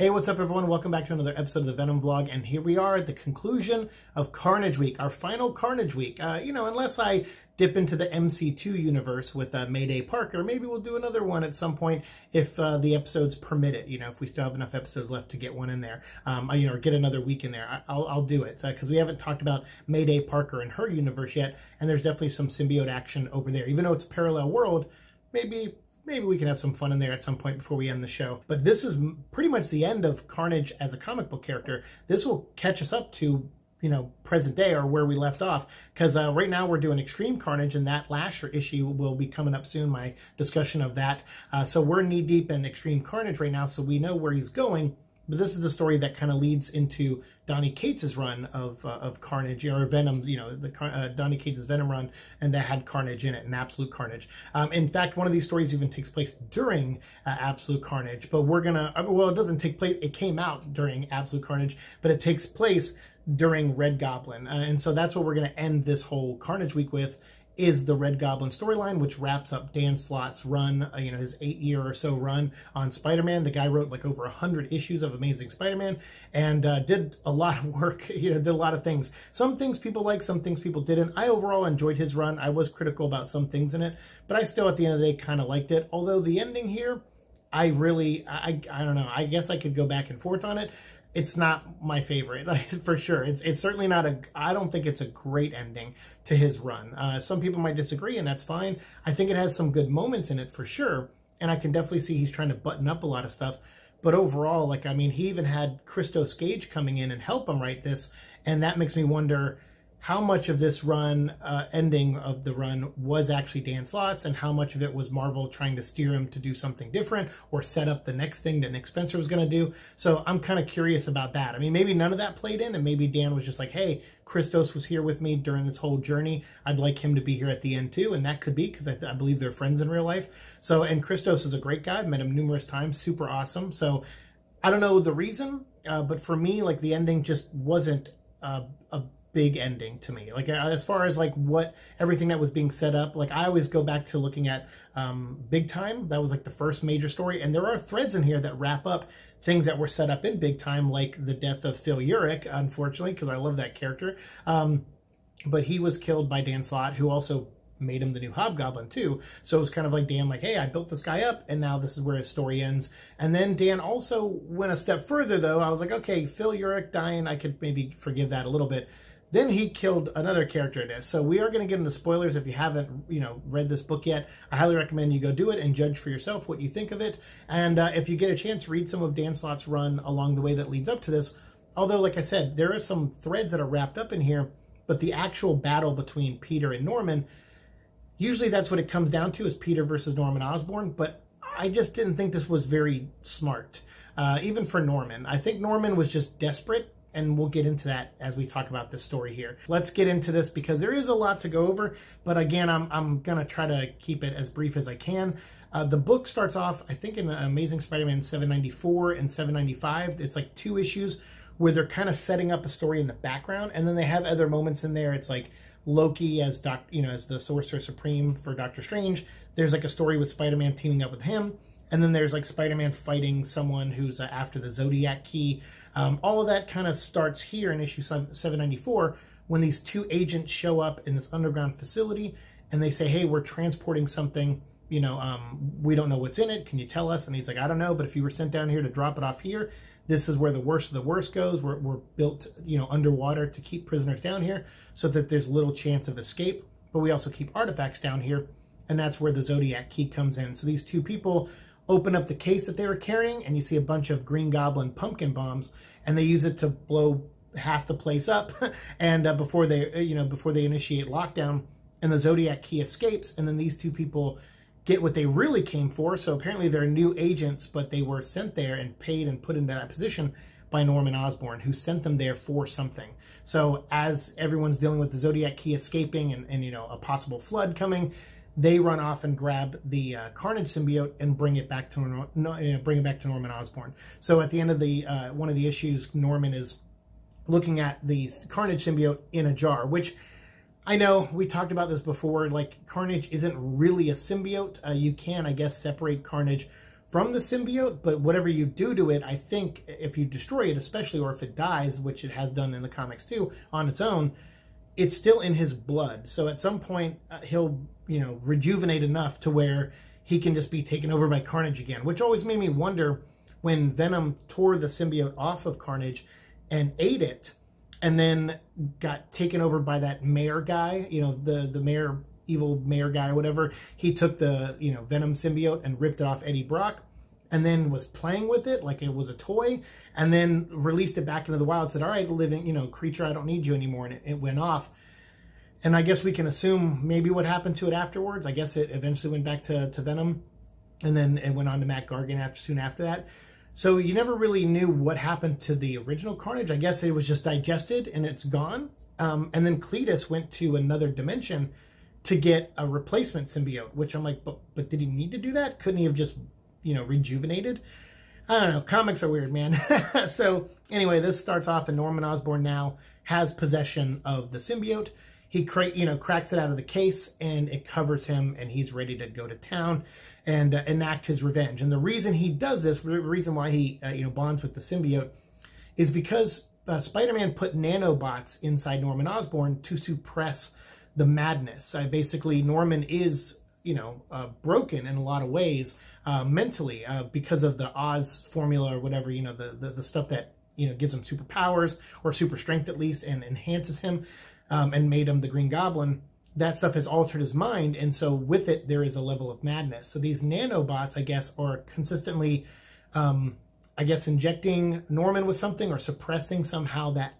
Hey, what's up everyone? Welcome back to another episode of the Venom Vlog, and here we are at the conclusion of Carnage Week, our final Carnage Week. You know, unless I dip into the MC2 universe with Mayday Parker, maybe we'll do another one at some point if the episodes permit it, you know, if we still have enough episodes left to get one in there, you know, or get another week in there. I'll do it, because we haven't talked about Mayday Parker and her universe yet, and there's definitely some symbiote action over there. Even though it's a parallel world, Maybe we can have some fun in there at some point before we end the show. But this is pretty much the end of Carnage as a comic book character. This will catch us up to, you know, present day or where we left off. Because right now we're doing Extreme Carnage, and that Lasher issue will be coming up soon, my discussion of that. So we're knee-deep in Extreme Carnage right now, so we know where he's going. But this is the story that kind of leads into Donny Cates' run of Carnage, or Venom, you know, the Donny Cates' Venom run, and that had Carnage in it, and Absolute Carnage. In fact, one of these stories even takes place during Absolute Carnage, but we're going to, well, it doesn't take place, it came out during Absolute Carnage, but it takes place during Red Goblin. And so that's what we're going to end this whole Carnage Week with, is the Red Goblin storyline, which wraps up Dan Slott's run, you know, his 8-year or so run on Spider-Man. The guy wrote like over 100 issues of Amazing Spider-Man and did a lot of work, you know, did a lot of things. Some things people liked, some things people didn't. I overall enjoyed his run. I was critical about some things in it, but I still, at the end of the day, kind of liked it. Although the ending here, I don't know. I guess I could go back and forth on it. It's not my favorite, for sure. It's certainly not a, I don't think it's a great ending to his run. Some people might disagree, and that's fine. I think it has some good moments in it, for sure. And I can definitely see he's trying to button up a lot of stuff. But overall, like, I mean, he even had Christos Gage coming in and help him write this. And that makes me wonder how much of this run, ending of the run, was actually Dan Slott's, and how much of it was Marvel trying to steer him to do something different or set up the next thing that Nick Spencer was going to do. So I'm kind of curious about that. I mean, maybe none of that played in, and maybe Dan was just like, hey, Christos was here with me during this whole journey. I'd like him to be here at the end too, and that could be, because I believe they're friends in real life. So, and Christos is a great guy. I've met him numerous times. Super awesome. So I don't know the reason, but for me, like, the ending just wasn't a big ending to me. Like, as far as like what everything that was being set up, like, I always go back to looking at Big Time. That was like the first major story, and there are threads in here that wrap up things that were set up in Big Time, like the death of Phil Urich, unfortunately, because I love that character, but he was killed by Dan Slott, who also made him the new Hobgoblin too. So it was kind of like Dan, like, hey, I built this guy up, and now this is where his story ends. And then Dan also went a step further, though. I was like, okay, Phil Urich dying, I could maybe forgive that a little bit. Then he killed another character in this. So we are going to get into spoilers if you haven't, you know, read this book yet. I highly recommend you go do it and judge for yourself what you think of it. And if you get a chance, read some of Dan Slott's run along the way that leads up to this. Although, like I said, there are some threads that are wrapped up in here, but the actual battle between Peter and Norman, usually that's what it comes down to, is Peter versus Norman Osborn. But I just didn't think this was very smart, even for Norman. I think Norman was just desperate. And we'll get into that as we talk about this story here. Let's get into this, because there is a lot to go over. But again, I'm going to try to keep it as brief as I can. The book starts off, I think, in Amazing Spider-Man 794 and 795. It's like 2 issues where they're kind of setting up a story in the background. And then they have other moments in there. It's like Loki as as the Sorcerer Supreme for Doctor Strange. There's like a story with Spider-Man teaming up with him. And then there's like Spider-Man fighting someone who's after the Zodiac Key. All of that kind of starts here in issue 794 when these 2 agents show up in this underground facility, and they say, hey, we're transporting something, you know, we don't know what's in it. Can you tell us? And he's like, I don't know, but if you were sent down here to drop it off here, this is where the worst of the worst goes. We're built, you know, underwater to keep prisoners down here so that there's little chance of escape. But we also keep artifacts down here, and that's where the Zodiac Key comes in. So these 2 people open up the case that they were carrying, and you see a bunch of Green Goblin pumpkin bombs, and they use it to blow half the place up. And before they initiate lockdown, and the Zodiac Key escapes, and then these 2 people get what they really came for. So apparently they're new agents, but they were sent there and paid and put into that position by Norman Osborn, who sent them there for something. So as everyone's dealing with the Zodiac Key escaping and you know, a possible flood coming, they run off and grab the Carnage symbiote and bring it back to Norman Osborn. So at the end of the one of the issues, Norman is looking at the Carnage symbiote in a jar, which, I know we talked about this before, like, Carnage isn't really a symbiote. You can, I guess, separate Carnage from the symbiote, but whatever you do to it, I think if you destroy it especially, or if it dies, which it has done in the comics too, on its own, it's still in his blood. So at some point, he'll, you know, rejuvenate enough to where he can just be taken over by Carnage again, which always made me wonder when Venom tore the symbiote off of Carnage and ate it, and then got taken over by that mayor guy, you know, the mayor, evil mayor guy or whatever. He took the, you know, Venom symbiote and ripped it off Eddie Brock, and then was playing with it like it was a toy, and then released it back into the wild, said, all right, living, you know, creature, I don't need you anymore, and it went off. And I guess we can assume maybe what happened to it afterwards. I guess it eventually went back to Venom, and then it went on to Matt Gargan soon after that. So you never really knew what happened to the original Carnage. I guess it was just digested and it's gone. And then Cletus went to another dimension to get a replacement symbiote, which I'm like, but did he need to do that? Couldn't he have just, you know, rejuvenated? I don't know. Comics are weird, man. So anyway, this starts off and Norman Osborn now has possession of the symbiote. He cracks it out of the case, and it covers him, and he's ready to go to town and enact his revenge. And the reason he does this, the reason why he bonds with the symbiote, is because Spider-Man put nanobots inside Norman Osborn to suppress the madness. Basically, Norman is broken in a lot of ways mentally because of the Oz formula or whatever, the stuff that gives him superpowers or super strength at least, and enhances him. And made him the Green Goblin. That stuff has altered his mind, and so with it, there is a level of madness. So these nanobots, I guess, are consistently, injecting Norman with something or suppressing somehow that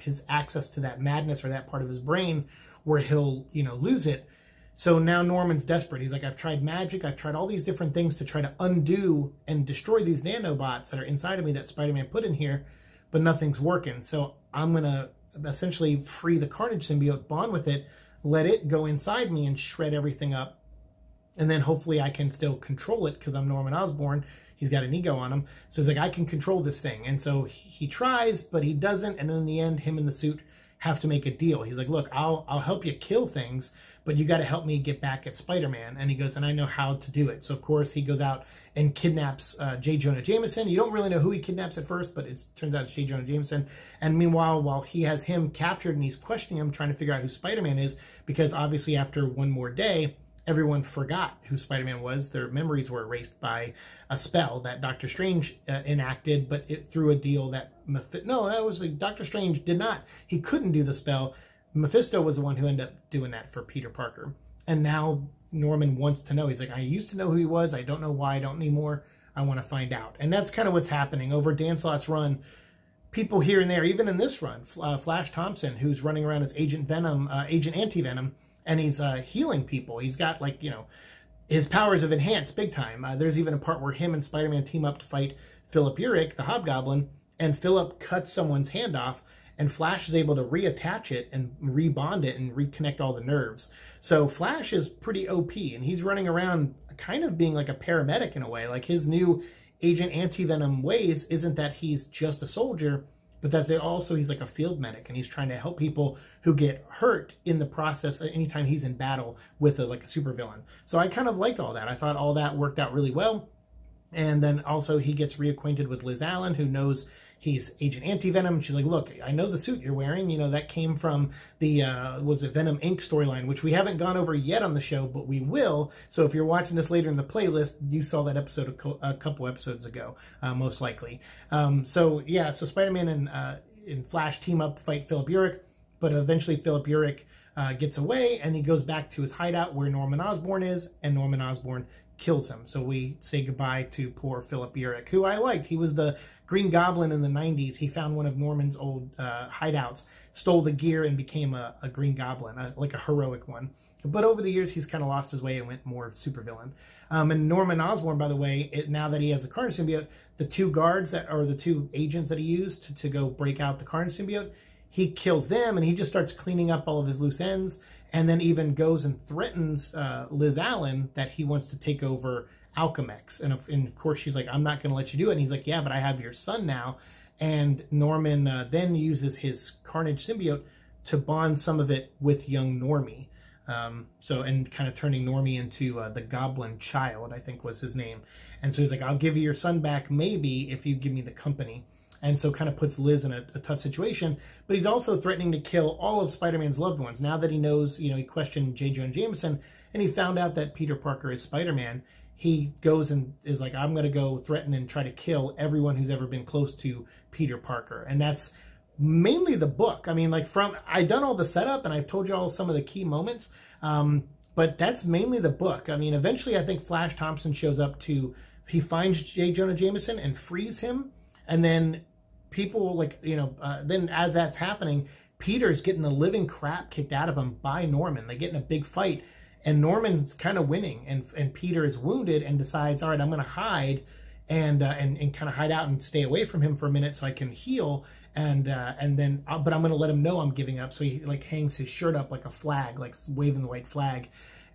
his access to that madness or that part of his brain where he'll, lose it. So now Norman's desperate. He's like, I've tried magic. I've tried all these different things to try to undo and destroy these nanobots that are inside of me that Spider-Man put in here, but nothing's working. So I'm going to essentially free the Carnage symbiote, bond with it, let it go inside me and shred everything up, and then hopefully I can still control it, because I'm Norman Osborn. He's got an ego on him, so he's like, I can control this thing. And so he tries, but he doesn't, and then in the end, him and the suit have to make a deal. He's like, look, I'll help you kill things, but you got to help me get back at Spider-Man. And he goes, and I know how to do it. So of course he goes out and kidnaps J. Jonah Jameson. You don't really know who he kidnaps at first, but it turns out it's J. Jonah Jameson. And meanwhile, while he has him captured and he's questioning him, trying to figure out who Spider-Man is, because obviously after One More Day, everyone forgot who Spider-Man was. Their memories were erased by a spell that Doctor Strange enacted, but it through a deal that Doctor Strange did not. He couldn't do the spell. Mephisto was the one who ended up doing that for Peter Parker. And now Norman wants to know. He's like, I used to know who he was. I don't know why. I don't anymore. I want to find out. And that's kind of what's happening over Dan Slott's run. People here and there, even in this run, Flash Thompson, who's running around as Agent Venom, Agent Anti-Venom, and he's healing people. He's got, his powers have enhanced big time. There's even a part where him and Spider-Man team up to fight Phil Urich, the Hobgoblin, and Philip cuts someone's hand off, and Flash is able to reattach it and rebond it and reconnect all the nerves. So Flash is pretty OP, and he's running around kind of being like a paramedic in a way. Like, his new Agent Anti-Venom ways isn't that he's just a soldier, but that's it. Also, he's like a field medic, and he's trying to help people who get hurt in the process anytime he's in battle with a supervillain. So I kind of liked all that. I thought all that worked out really well. And then also he gets reacquainted with Liz Allen, who knows he's Agent Anti-Venom. She's like, look, I know the suit you're wearing. That came from the, Venom Inc. storyline, which we haven't gone over yet on the show, but we will. So if you're watching this later in the playlist, you saw that episode a couple episodes ago, most likely. So Spider-Man and Flash team up, fight Philip Urich, but eventually Philip Urich gets away, and he goes back to his hideout where Norman Osborn is, and Norman Osborn kills him. So we say goodbye to poor Philip Urich, who I liked. He was the Green Goblin in the 90s. He found one of Norman's old hideouts, stole the gear, and became a Green Goblin, a heroic one. But over the years, he's kind of lost his way and went more supervillain. And Norman Osborn, by the way, now that he has the Carnage symbiote, the two guards that are the two agents that he used to go break out the Carnage symbiote, he kills them, and he just starts cleaning up all of his loose ends, and then even goes and threatens Liz Allen that he wants to take over Alchemax. And of course, she's like, I'm not going to let you do it. And he's like, yeah, but I have your son now. And Norman then uses his Carnage symbiote to bond some of it with young Normie. And kind of turning Normie into the Goblin Child, I think was his name. And so he's like, I'll give you your son back maybe if you give me the company. And so kind of puts Liz in a tough situation. But he's also threatening to kill all of Spider-Man's loved ones. Now that he knows, you know, he questioned J. Jonah Jameson, and he found out that Peter Parker is Spider-Man, he goes and is like, I'm going to go threaten and try to kill everyone who's ever been close to Peter Parker. And that's mainly the book. I mean, like, I've done all the setup, and I've told you all some of the key moments, but that's mainly the book. I mean, eventually I think Flash Thompson shows up to, he finds J. Jonah Jameson and frees him, and then people, like, you know, then as that's happening, Peter's getting the living crap kicked out of him by Norman. They get in a big fight, and Norman's kind of winning, and Peter is wounded and decides, all right, I'm going to hide and kind of hide out and stay away from him for a minute so I can heal. But I'm going to let him know I'm giving up. So he like hangs his shirt up like a flag, like waving the white flag.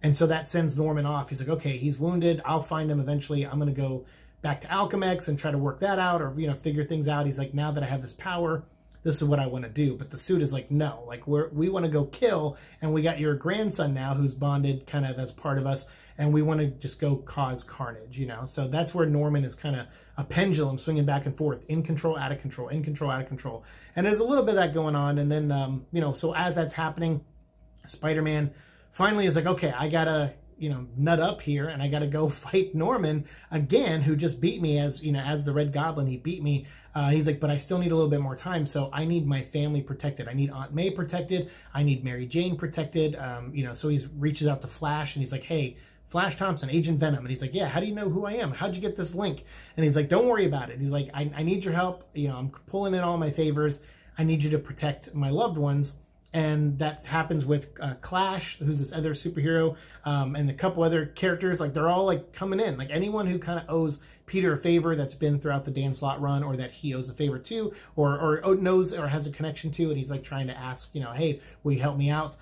And so that sends Norman off. He's like, okay, he's wounded. I'll find him eventually. I'm going to go back to Alchemax and try to work that out, or, you know, figure things out. He's like, now that I have this power, this is what I want to do. But the suit is like, no, like we want to go kill, and we got your grandson now who's bonded kind of as part of us, and we want to just go cause carnage, you know? So that's where Norman is kind of a pendulum swinging back and forth, in control, out of control, in control, out of control. And there's a little bit of that going on. And then, you know, so as that's happening, Spider-Man finally is like, okay, I got to, you know, nut up here, and I got to go fight Norman again, who just beat me as, you know, as the Red Goblin. He beat me. He's like, but I still need a little bit more time. So I need my family protected. I need Aunt May protected. I need Mary Jane protected. You know, so he reaches out to Flash, and he's like, hey, Flash Thompson, Agent Venom. And he's like, yeah, how do you know who I am? How'd you get this link? And he's like, don't worry about it. He's like, I need your help. You know, I'm pulling in all my favors. I need you to protect my loved ones. And that happens with Clash, who's this other superhero, and a couple other characters. Like, they're all, like, coming in. Like, anyone who kind of owes Peter a favor that's been throughout the Dan Slott run, or that he owes a favor to, or knows or has a connection to, and he's, like, trying to ask, you know, hey, will you help me out?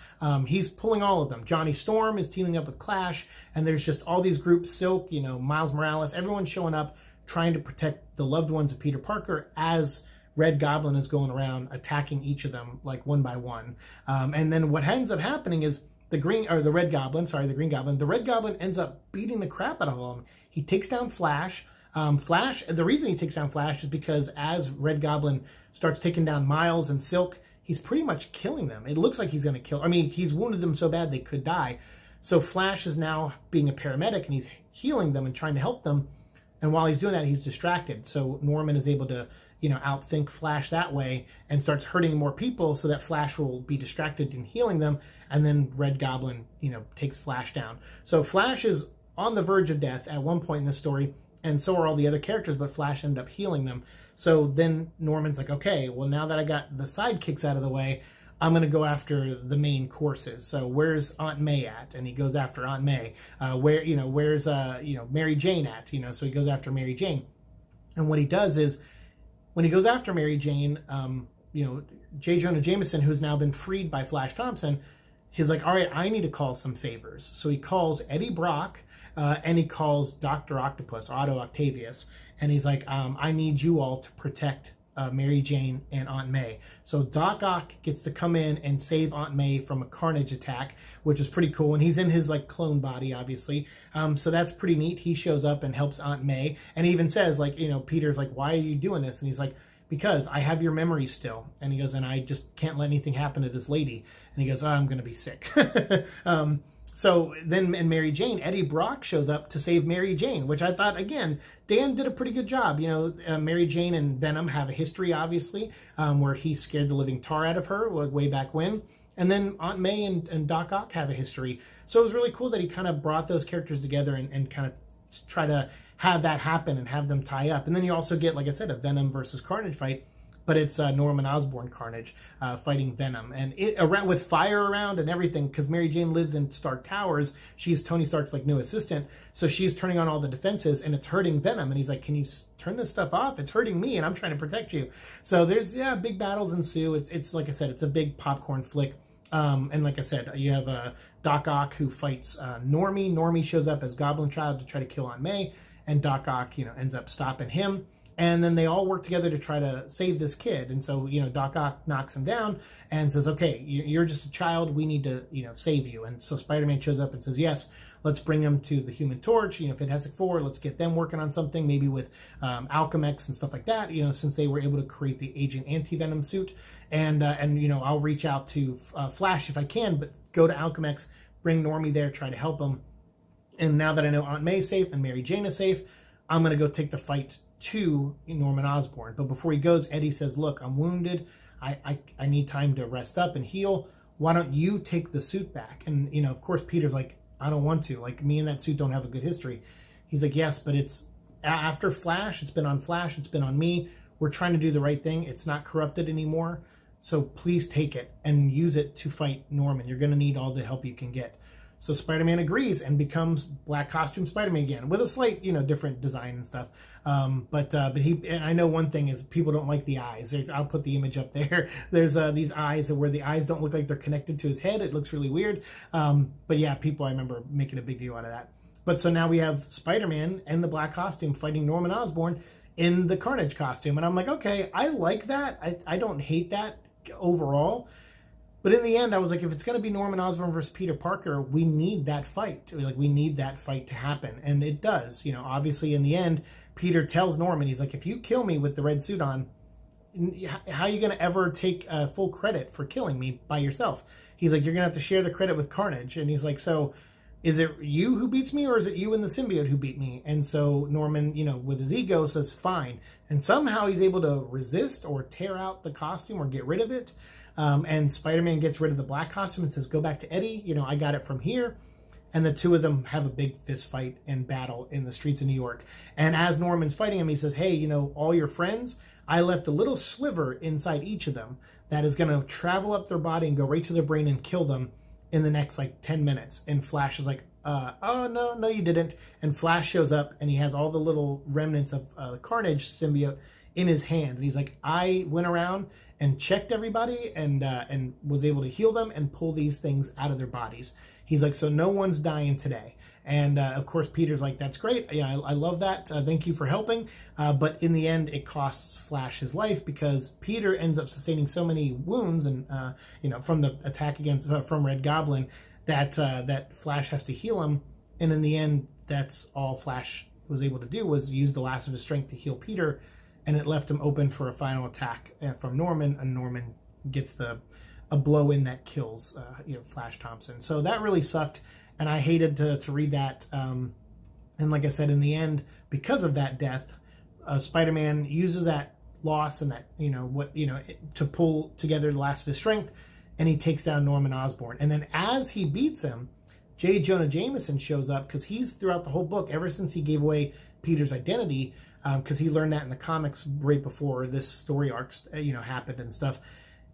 He's pulling all of them. Johnny Storm is teaming up with Clash, and there's just all these groups, Silk, you know, Miles Morales, everyone's showing up trying to protect the loved ones of Peter Parker as Red Goblin is going around attacking each of them, like, one by one. And then what ends up happening is the Red Goblin ends up beating the crap out of all of them. He takes down Flash. The reason he takes down Flash is because as Red Goblin starts taking down Miles and Silk, he's pretty much killing them. It looks like he's going to kill, I mean, he's wounded them so bad they could die. So Flash is now being a paramedic, and he's healing them and trying to help them. And while he's doing that, he's distracted. So Norman is able to, you know, outthink Flash that way, and starts hurting more people so that Flash will be distracted in healing them. And then Red Goblin, you know, takes Flash down. So Flash is on the verge of death at one point in this story, and so are all the other characters, but Flash ended up healing them. So then Norman's like, okay, well, now that I got the sidekicks out of the way, I'm going to go after the main courses. So where's Aunt May at? And he goes after Aunt May. Where's Mary Jane at? You know, so he goes after Mary Jane. And what he does is, when he goes after Mary Jane, you know, J. Jonah Jameson, who's now been freed by Flash Thompson, he's like, all right, I need to call some favors. So he calls Eddie Brock, and he calls Dr. Octopus, Otto Octavius, and he's like, I need you all to protect Mary Jane and Aunt May. So Doc Ock gets to come in and save Aunt May from a carnage attack, which is pretty cool. And he's in his, like, clone body, obviously. So that's pretty neat. He shows up and helps Aunt May, and he even says, like, you know, Peter's like, why are you doing this? And he's like, because I have your memories still. And he goes, and I just can't let anything happen to this lady. And he goes, oh, I'm going to be sick. So then in Mary Jane, Eddie Brock shows up to save Mary Jane, which I thought, again, Dan did a pretty good job. You know, Mary Jane and Venom have a history, obviously, where he scared the living tar out of her way back when. And then Aunt May and Doc Ock have a history. So it was really cool that he kind of brought those characters together and kind of try to have that happen and have them tie up. And then you also get, like I said, a Venom versus Carnage fight. But it's Norman Osborn Carnage fighting Venom, and with fire around and everything, because Mary Jane lives in Stark Towers. She's Tony Stark's, like, new assistant, so she's turning on all the defenses, and it's hurting Venom. And he's like, "Can you turn this stuff off? It's hurting me, and I'm trying to protect you." So there's big battles ensue. It's like I said, it's a big popcorn flick. And like I said, you have Doc Ock who fights Normie. Normie shows up as Goblin Child to try to kill Aunt May, and Doc Ock, you know, ends up stopping him. And then they all work together to try to save this kid. And so, you know, Doc Ock knocks him down and says, okay, you're just a child. We need to, you know, save you. And so Spider-Man shows up and says, yes, let's bring them to the Human Torch, you know, Fantastic Four, let's get them working on something, maybe with Alchemax and stuff like that, you know, since they were able to create the Agent Anti-Venom suit. And you know, I'll reach out to Flash if I can, but go to Alchemax, bring Normie there, try to help him. And now that I know Aunt May is safe and Mary Jane is safe, I'm going to go take the fight to Norman Osborn. But before he goes, Eddie says, look, I'm wounded. I need time to rest up and heal. Why don't you take the suit back? And, you know, of course, Peter's like, I don't want to. Like, me and that suit don't have a good history. He's like, yes, but it's after Flash. It's been on Flash. It's been on me. We're trying to do the right thing. It's not corrupted anymore. So please take it and use it to fight Norman. You're going to need all the help you can get. So Spider-Man agrees and becomes black costume Spider-Man again with a slight, you know, different design and stuff. But he, and I know one thing is people don't like the eyes. I'll put the image up there. There's these eyes where the eyes don't look like they're connected to his head. It looks really weird. But yeah, people, I remember making a big deal out of that. But so now we have Spider-Man and the black costume fighting Norman Osborn in the Carnage costume. And I'm like, okay, I like that. I don't hate that overall. But in the end, I was like, if it's going to be Norman Osborn versus Peter Parker, we need that fight. Like, we need that fight to happen. And it does. You know, obviously, in the end, Peter tells Norman, he's like, if you kill me with the red suit on, how are you going to ever take full credit for killing me by yourself? He's like, you're going to have to share the credit with Carnage. And he's like, so is it you who beats me, or is it you and the symbiote who beat me? And so Norman, you know, with his ego, says, fine. And somehow he's able to resist or tear out the costume or get rid of it. And Spider-Man gets rid of the black costume and says, go back to Eddie. You know, I got it from here. And the two of them have a big fist fight and battle in the streets of New York. And as Norman's fighting him, he says, hey, you know, all your friends, I left a little sliver inside each of them that is going to travel up their body and go right to their brain and kill them in the next, like, 10 minutes. And Flash is like, oh, no, you didn't. And Flash shows up, and he has all the little remnants of the Carnage symbiote in his hand. And he's like, I went around and checked everybody and was able to heal them and pull these things out of their bodies. He's like, so no one's dying today. And of course, Peter's like, that's great. Yeah, I love that. Thank you for helping. But in the end, it costs Flash his life because Peter ends up sustaining so many wounds and you know, from the attack against from Red Goblin that that Flash has to heal him. And in the end, that's all Flash was able to do was use the last of his strength to heal Peter. And it left him open for a final attack from Norman, and Norman gets a blow in that kills you know, Flash Thompson. So that really sucked, and I hated to read that. And like I said, in the end, because of that death, Spider-Man uses that loss and that, you know, what, you know, to pull together the last of his strength, and he takes down Norman Osborn. And then as he beats him, J. Jonah Jameson shows up because he's throughout the whole book ever since he gave away Peter's identity. Because he learned that in the comics right before this story arc, you know, happened and stuff.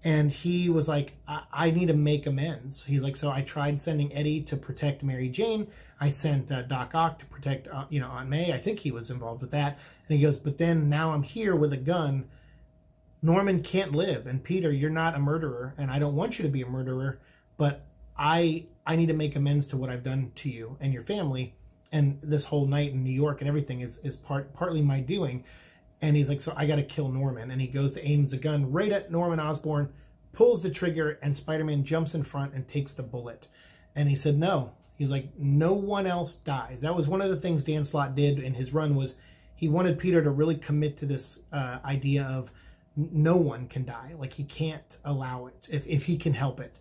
And he was like, I need to make amends. He's like, so I tried sending Eddie to protect Mary Jane. I sent Doc Ock to protect, you know, Aunt May. I think he was involved with that. And he goes, but then now I'm here with a gun. Norman can't live. And Peter, you're not a murderer. And I don't want you to be a murderer. But I need to make amends to what I've done to you and your family. And this whole night in New York and everything is partly my doing. And he's like, so I got to kill Norman. And he goes to aims a gun right at Norman Osborn, pulls the trigger, and Spider-Man jumps in front and takes the bullet. And he said, no. He's like, no one else dies. That was one of the things Dan Slott did in his run was he wanted Peter to really commit to this idea of no one can die. Like, he can't allow it if he can help it.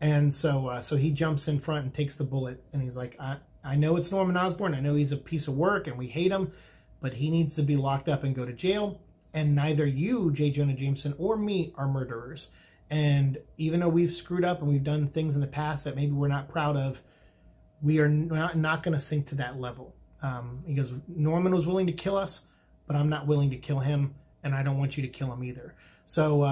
And so so he jumps in front and takes the bullet. And he's like, I know it's Norman Osborn. I know he's a piece of work and we hate him, but he needs to be locked up and go to jail. And neither you, J. Jonah Jameson, or me are murderers. And even though we've screwed up and we've done things in the past that maybe we're not proud of, we are not going to sink to that level. He goes, Norman was willing to kill us, but I'm not willing to kill him, and I don't want you to kill him either. So,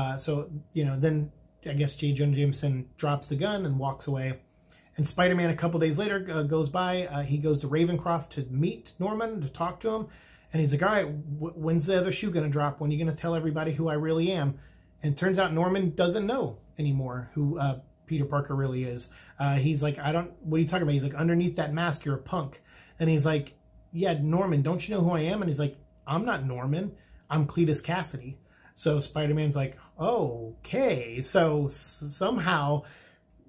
you know, then I guess J. Jonah Jameson drops the gun and walks away. And Spider-Man, a couple days later, goes by. He goes to Ravencroft to meet Norman, to talk to him. And he's like, all right, when's the other shoe going to drop? When are you going to tell everybody who I really am? And turns out Norman doesn't know anymore who Peter Parker really is. He's like, what are you talking about? He's like, underneath that mask, you're a punk. And he's like, yeah, Norman, don't you know who I am? And he's like, I'm not Norman. I'm Cletus Cassidy. So Spider-Man's like, okay. So somehow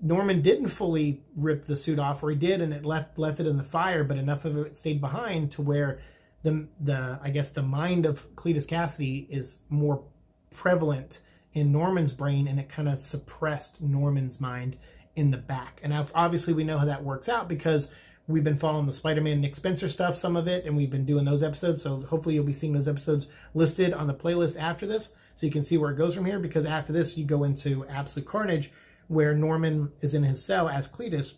Norman didn't fully rip the suit off, or he did, and it left it in the fire, but enough of it stayed behind to where the I guess the mind of Cletus Cassidy is more prevalent in Norman's brain, and it kind of suppressed Norman's mind in the back. And obviously we know how that works out because we've been following the Spider-Man Nick Spencer stuff, some of it, and we've been doing those episodes. So hopefully you'll be seeing those episodes listed on the playlist after this, so you can see where it goes from here, because after this you go into Absolute Carnage, where Norman is in his cell as Cletus,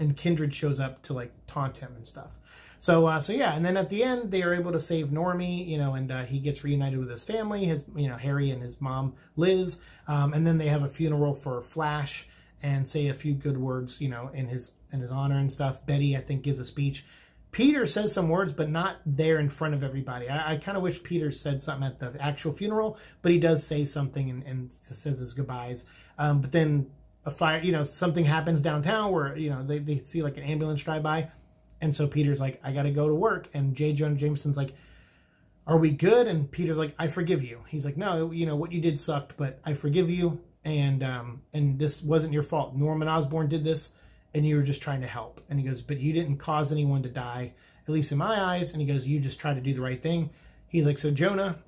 and Kindred shows up to like taunt him and stuff. So yeah, and then at the end they are able to save Normie, you know, and he gets reunited with his family, his, you know, Harry and his mom Liz, and then they have a funeral for Flash and say a few good words, you know, in his honor and stuff. Betty, I think, gives a speech. Peter says some words, but not there in front of everybody. I kind of wish Peter said something at the actual funeral, but he does say something and says his goodbyes. But then a fire, you know, something happens downtown where, you know, they see like an ambulance drive by. And so Peter's like, I got to go to work. And J. Jonah Jameson's like, are we good? And Peter's like, I forgive you. He's like, no, you know, what you did sucked, but I forgive you. And this wasn't your fault. Norman Osborn did this, and you were just trying to help. And he goes, but you didn't cause anyone to die, at least in my eyes. And he goes, you just tried to do the right thing. He's like, so Jonah,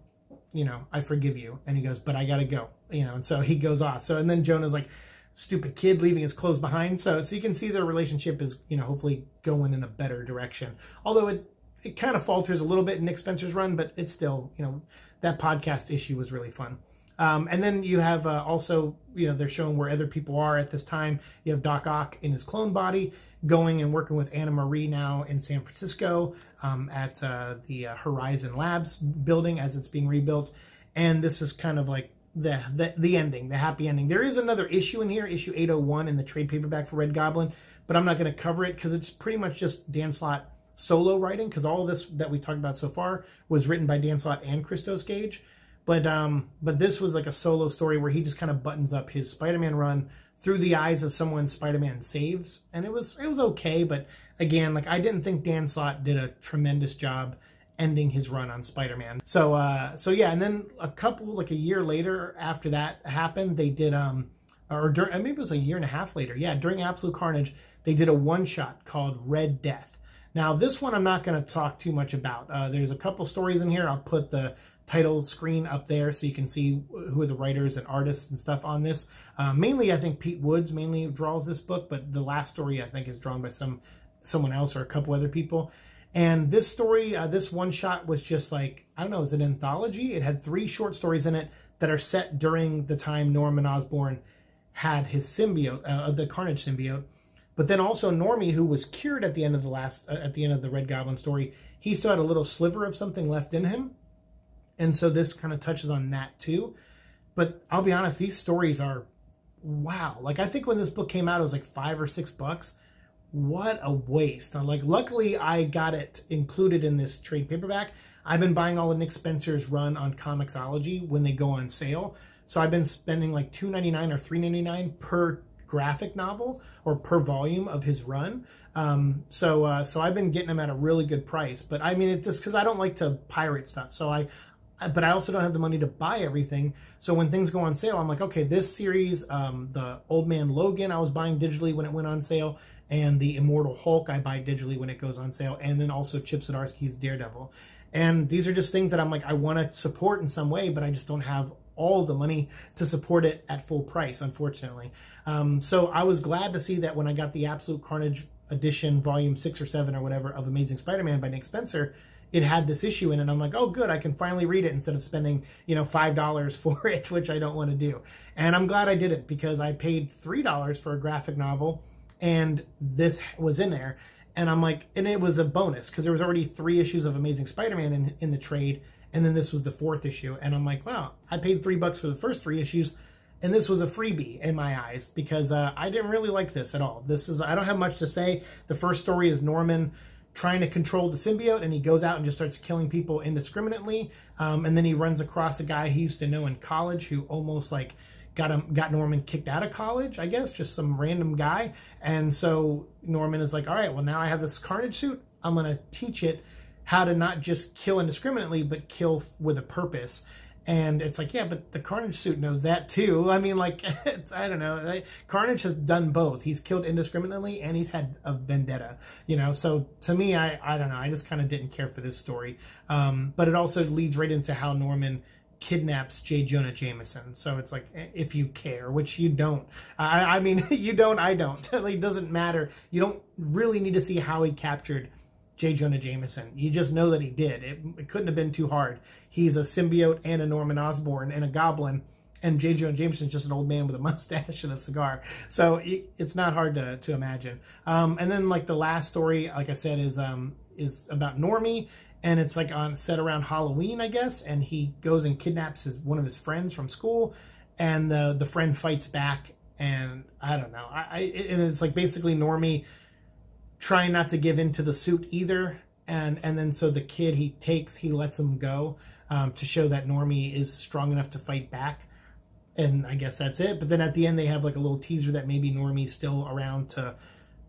you know, I forgive you. And he goes, but I got to go, you know, and so he goes off. So, and then Jonah's like, stupid kid, leaving his clothes behind. So you can see their relationship is, you know, hopefully going in a better direction. Although it kind of falters a little bit in Nick Spencer's run, but it's still, you know, that podcast issue was really fun. And then you have also, you know, they're showing where other people are at this time. You have Doc Ock in his clone body going and working with Anna Marie now in San Francisco at the Horizon Labs building as it's being rebuilt. And this is kind of like the ending, the happy ending. There is another issue in here, issue 801 in the trade paperback for Red Goblin, but I'm not going to cover it because it's pretty much just Dan Slott solo writing, because all of this that we talked about so far was written by Dan Slott and Christos Gage. But this was like a solo story where he just kind of buttons up his Spider-Man run through the eyes of someone Spider-Man saves. And it was okay. But again, like, I didn't think Dan Slott did a tremendous job ending his run on Spider-Man. So yeah. And then like a year later after that happened, they did, maybe it was a year and a half later. Yeah. During Absolute Carnage, they did a one-shot called Red Death. Now this one, I'm not going to talk too much about. There's a couple stories in here. I'll put the title screen up there so you can see who are the writers and artists and stuff on this. Mainly, I think Pete Woods mainly draws this book, but the last story I think is drawn by someone else or a couple other people. And this story, this one shot was just like, I don't know, it's an anthology. It had 3 short stories in it that are set during the time Norman Osborn had his symbiote, the Carnage symbiote. But then also Normie, who was cured at the end of the Red Goblin story, he still had a little sliver of something left in him. And so this kind of touches on that too. But I'll be honest, these stories are, wow. Like, I think when this book came out, it was like $5 or $6. What a waste. I'm like, luckily I got it included in this trade paperback. I've been buying all of Nick Spencer's run on Comixology when they go on sale. So I've been spending like $2.99 or $3.99 per graphic novel or per volume of his run. So I've been getting them at a really good price. But I mean, it's just because I don't like to pirate stuff. So but I also don't have the money to buy everything. So when things go on sale, I'm like, okay, this series, the Old Man Logan, I was buying digitally when it went on sale, and the Immortal Hulk I buy digitally when it goes on sale, and then also Chip Zdarsky's Daredevil. And these are just things that I'm like, I want to support in some way, but I just don't have all the money to support it at full price, unfortunately. So I was glad to see that when I got the Absolute Carnage edition, volume 6 or 7 or whatever, of Amazing Spider-Man by Nick Spencer, it had this issue in it, and I'm like, oh, good, I can finally read it instead of spending, you know, $5 for it, which I don't want to do. And I'm glad I did it, because I paid $3 for a graphic novel, and this was in there. And I'm like, and it was a bonus, because there was already 3 issues of Amazing Spider-Man in the trade, and then this was the 4th issue. And I'm like, wow, I paid $3 for the first 3 issues, and this was a freebie in my eyes, because I didn't really like this at all. This is, I don't have much to say. The first story is Norman trying to control the symbiote, and he goes out and just starts killing people indiscriminately. And then he runs across a guy he used to know in college who almost like got Norman kicked out of college, I guess, just some random guy. And so Norman is like, all right, well, now I have this Carnage suit. I'm going to teach it how to not just kill indiscriminately, but kill with a purpose. And it's like, yeah, but the Carnage suit knows that too. I mean, like, I don't know. Carnage has done both. He's killed indiscriminately and he's had a vendetta, you know? So to me, I don't know. I just kind of didn't care for this story. But it also leads right into how Norman kidnaps J. Jonah Jameson. So it's like, if you care, which you don't. I mean, you don't, I don't. Like, it doesn't matter. You don't really need to see how he captured J. Jonah Jameson. You just know that he did. It couldn't have been too hard. He's a symbiote and a Norman Osborn and a goblin, and J. Jonah Jameson's just an old man with a mustache and a cigar. So it's not hard to imagine. And then, like, the last story, like I said, is about Normie, and it's like on set around Halloween, I guess, and he goes and kidnaps one of his friends from school, and the friend fights back, and I don't know. And it's like basically Normie trying not to give in to the suit either, and then so the kid he lets him go to show that Normie is strong enough to fight back, and I guess that's it. But then at the end they have like a little teaser that maybe Normie's still around to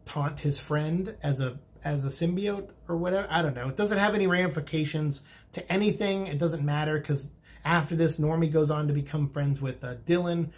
taunt his friend as a symbiote or whatever. I don't know. It doesn't have any ramifications to anything. It doesn't matter, because after this Normie goes on to become friends with Dylan.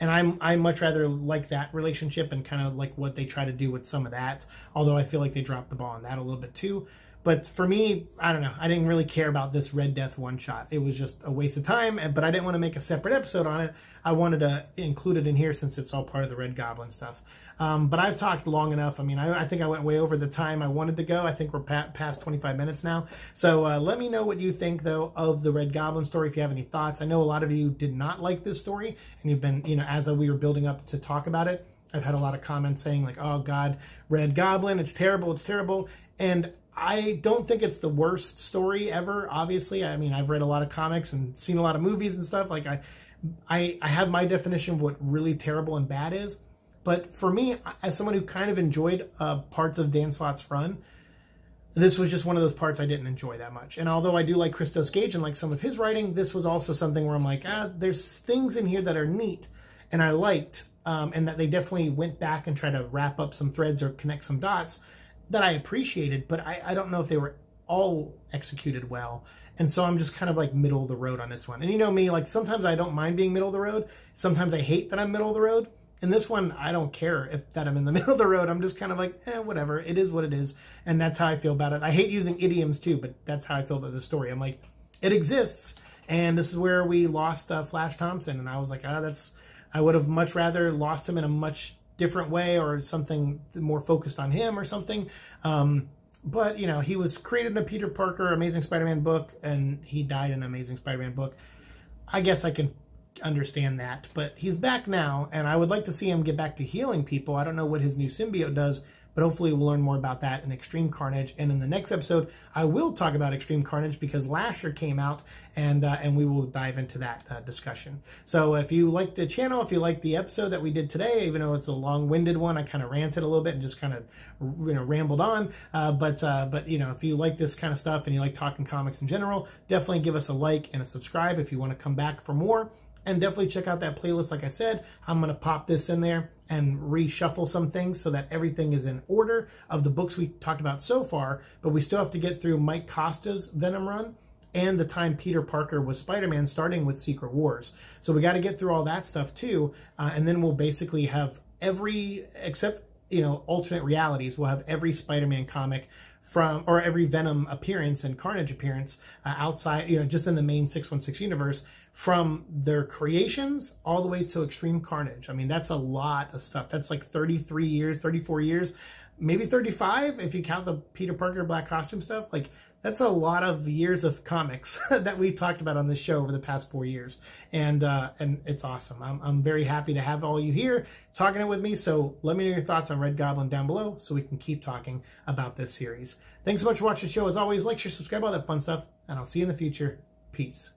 And I much rather like that relationship and kind of like what they try to do with some of that. Although I feel like they dropped the ball on that a little bit too. But for me, I don't know. I didn't really care about this Red Death one-shot. It was just a waste of time, but I didn't want to make a separate episode on it. I wanted to include it in here since it's all part of the Red Goblin stuff. But I've talked long enough. I mean, I think I went way over the time I wanted to go. I think we're past 25 minutes now. So let me know what you think, though, of the Red Goblin story, if you have any thoughts. I know a lot of you did not like this story, and you've been, you know, as we were building up to talk about it, I've had a lot of comments saying, like, oh, God, Red Goblin, it's terrible, it's terrible. And I don't think it's the worst story ever, obviously. I mean, I've read a lot of comics and seen a lot of movies and stuff. Like, I have my definition of what really terrible and bad is. But for me, as someone who kind of enjoyed parts of Dan Slott's run, this was just one of those parts I didn't enjoy that much. And although I do like Christos Gage and like some of his writing, this was also something where I'm like, there's things in here that are neat and I liked, and that they definitely went back and tried to wrap up some threads or connect some dots that I appreciated, but I don't know if they were all executed well. And so I'm just kind of like middle of the road on this one. And you know me, like sometimes I don't mind being middle of the road. Sometimes I hate that I'm middle of the road. And this one, I don't care that I'm in the middle of the road. I'm just kind of like, eh, whatever. It is what it is. And that's how I feel about it. I hate using idioms too, but that's how I feel about the story. I'm like, it exists. And this is where we lost Flash Thompson. And I was like, I would have much rather lost him in a much different way or something more focused on him or something. But, you know, he was created in a Peter Parker Amazing Spider-Man book, and he died in an Amazing Spider-Man book. I guess I can understand that, but he's back now, and I would like to see him get back to healing people. I don't know what his new symbiote does, but hopefully we'll learn more about that in Extreme Carnage. And in the next episode, I will talk about Extreme Carnage because Lasher came out, and we will dive into that discussion. So if you like the channel, if you like the episode that we did today, even though it's a long-winded one, I kind of ranted a little bit and just kind of, you know, rambled on. But you know, if you like this kind of stuff and you like talking comics in general, definitely give us a like and a subscribe if you want to come back for more. And definitely check out that playlist. Like I said, I'm going to pop this in there and reshuffle some things so that everything is in order of the books we talked about so far. But we still have to get through Mike Costa's Venom run and the time Peter Parker was Spider-Man, starting with Secret Wars. So we got to get through all that stuff too. And then we'll basically have every, except, you know, alternate realities, we'll have every Spider-Man comic from, or every Venom appearance and Carnage appearance outside, you know, just in the main 616 universe, from their creations all the way to Extreme Carnage. I mean, that's a lot of stuff. That's like 33 years, 34 years, maybe 35 if you count the Peter Parker black costume stuff. Like, that's a lot of years of comics that we've talked about on this show over the past 4 years. And it's awesome. I'm very happy to have all you here talking it with me. So let me know your thoughts on Red Goblin down below so we can keep talking about this series. Thanks so much for watching the show. As always, like, share, subscribe, all that fun stuff. And I'll see you in the future. Peace.